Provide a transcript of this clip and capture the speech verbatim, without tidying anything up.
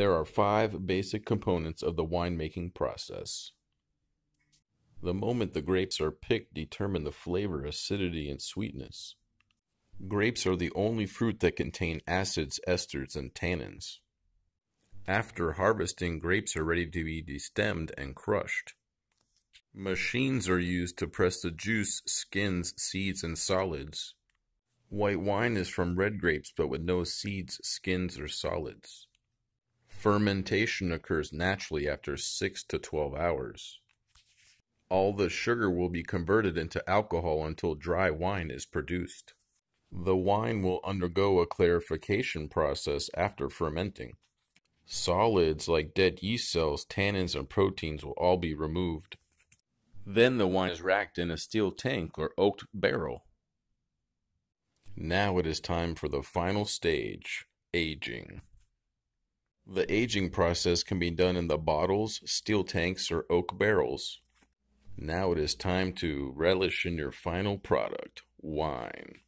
There are five basic components of the winemaking process. The moment the grapes are picked determine the flavor, acidity, and sweetness. Grapes are the only fruit that contain acids, esters, and tannins. After harvesting, grapes are ready to be destemmed and crushed. Machines are used to press the juice, skins, seeds, and solids. White wine is from red grapes but with no seeds, skins, or solids. Fermentation occurs naturally after six to twelve hours. All the sugar will be converted into alcohol until dry wine is produced. The wine will undergo a clarification process after fermenting. Solids like dead yeast cells, tannins, and proteins will all be removed. Then the wine is racked in a steel tank or oak barrel. Now it is time for the final stage, aging. The aging process can be done in the bottles, steel tanks, or oak barrels. Now it is time to relish in your final product, wine.